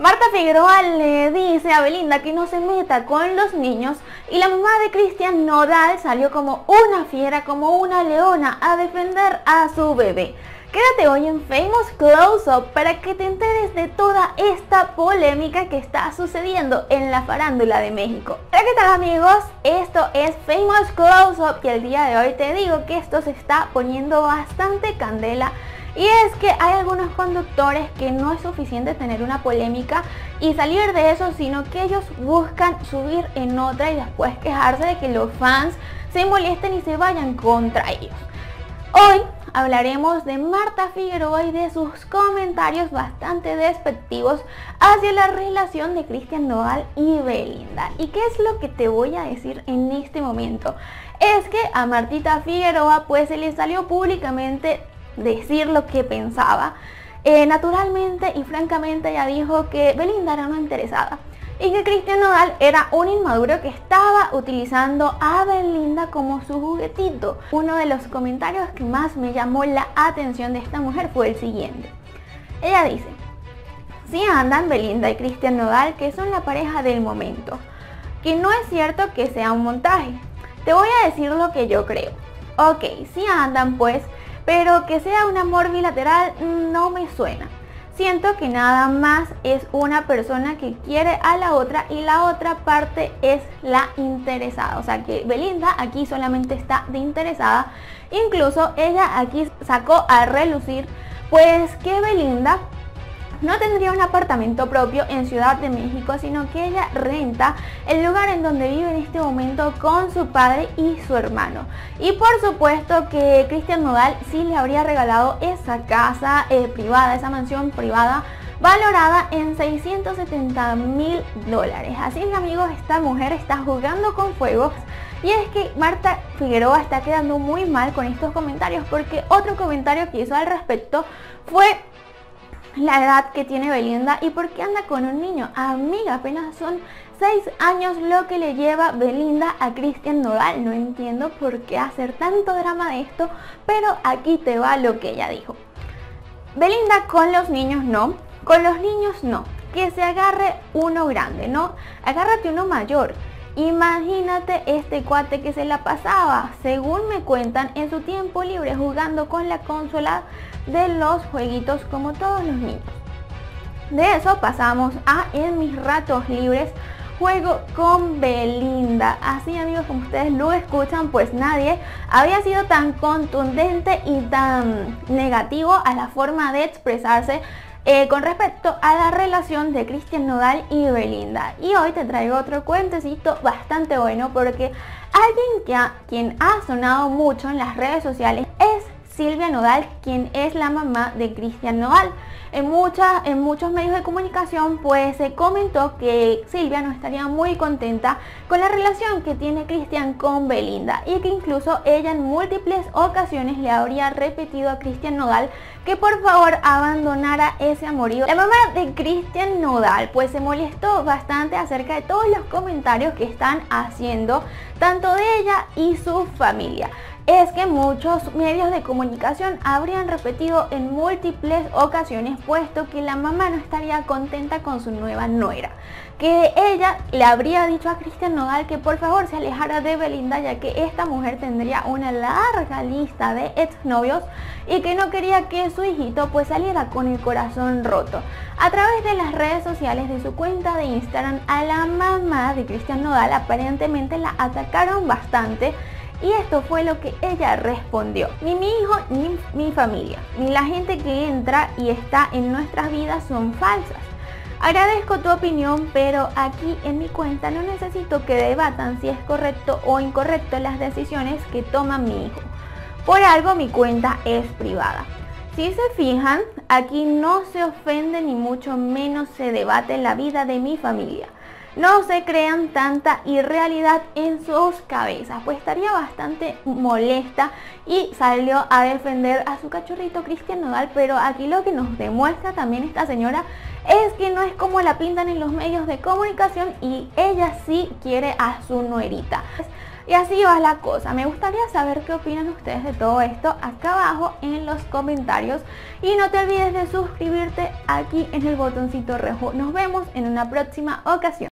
Martha Figueroa le dice a Belinda que no se meta con los niños y la mamá de Christian Nodal salió como una fiera, como una leona a defender a su bebé. Quédate hoy en Famous Close Up para que te enteres de toda esta polémica que está sucediendo en la farándula de México. Hola, ¿qué tal amigos? Esto es Famous Close Up y el día de hoy te digo que esto se está poniendo bastante candela. Y es que hay algunos conductores que no es suficiente tener una polémica y salir de eso, sino que ellos buscan subir en otra y después quejarse de que los fans se molesten y se vayan contra ellos. Hoy hablaremos de Martha Figueroa y de sus comentarios bastante despectivos hacia la relación de Christian Nodal y Belinda. ¿Y qué es lo que te voy a decir en este momento? Es que a Martita Figueroa pues se le salió públicamente decir lo que pensaba, naturalmente y francamente. Ella dijo que Belinda era una interesada y que Christian Nodal era un inmaduro que estaba utilizando a Belinda como su juguetito. Uno de los comentarios que más me llamó la atención de esta mujer fue el siguiente. Ella dice: "Sí andan Belinda y Christian Nodal, que son la pareja del momento, que no es cierto que sea un montaje. Te voy a decir lo que yo creo. Ok, sí andan pues, pero que sea un amor bilateral no me suena. Siento que nada más es una persona que quiere a la otra y la otra parte es la interesada". O sea que Belinda aquí solamente está de interesada. Incluso ella aquí sacó a relucir pues que Belinda no tendría un apartamento propio en Ciudad de México, sino que ella renta el lugar en donde vive en este momento con su padre y su hermano. Y por supuesto que Christian Nodal sí le habría regalado esa casa privada, esa mansión privada, valorada en $670.000. Así que amigos, esta mujer está jugando con fuego. Y es que Martha Figueroa está quedando muy mal con estos comentarios, porque otro comentario que hizo al respecto fue la edad que tiene Belinda y por qué anda con un niño. Amiga, apenas son 6 años lo que le lleva Belinda a Christian Nodal. No entiendo por qué hacer tanto drama de esto, pero aquí te va lo que ella dijo. Belinda con los niños no, con los niños no, que se agarre uno grande, no, agárrate uno mayor. Imagínate este cuate que se la pasaba, según me cuentan, en su tiempo libre jugando con la consola de los jueguitos como todos los niños. De eso pasamos a en mis ratos libres juego con Belinda. Así amigos, como ustedes lo escuchan, pues nadie había sido tan contundente y tan negativo a la forma de expresarse con respecto a la relación de Christian Nodal y Belinda. Y hoy te traigo otro cuentecito bastante bueno, porque alguien quien ha sonado mucho en las redes sociales es Silvia Nodal, quien es la mamá de Christian Nodal. En muchos medios de comunicación pues se comentó que Silvia no estaría muy contenta con la relación que tiene Christian con Belinda, y que incluso ella en múltiples ocasiones le habría repetido a Christian Nodal que por favor abandonara ese amorío. La mamá de Christian Nodal pues se molestó bastante acerca de todos los comentarios que están haciendo tanto de ella y su familia. Es que muchos medios de comunicación habrían repetido en múltiples ocasiones puesto que la mamá no estaría contenta con su nueva nuera, que ella le habría dicho a Christian Nodal que por favor se alejara de Belinda, ya que esta mujer tendría una larga lista de exnovios y que no quería que su hijito pues saliera con el corazón roto. A través de las redes sociales de su cuenta de Instagram, a la mamá de Christian Nodal aparentemente la atacaron bastante. Y esto fue lo que ella respondió: "Ni mi hijo, ni mi familia, ni la gente que entra y está en nuestras vidas son falsas. Agradezco tu opinión, pero aquí en mi cuenta no necesito que debatan si es correcto o incorrecto las decisiones que toma mi hijo. Por algo mi cuenta es privada. Si se fijan, aquí no se ofende ni mucho menos se debate la vida de mi familia. No se crean tanta irrealidad en sus cabezas". Pues estaría bastante molesta y salió a defender a su cachorrito Christian Nodal. Pero aquí lo que nos demuestra también esta señora es que no es como la pintan en los medios de comunicación, y ella sí quiere a su nuerita. Y así va la cosa. Me gustaría saber qué opinan ustedes de todo esto acá abajo en los comentarios. Y no te olvides de suscribirte aquí en el botoncito rojo. Nos vemos en una próxima ocasión.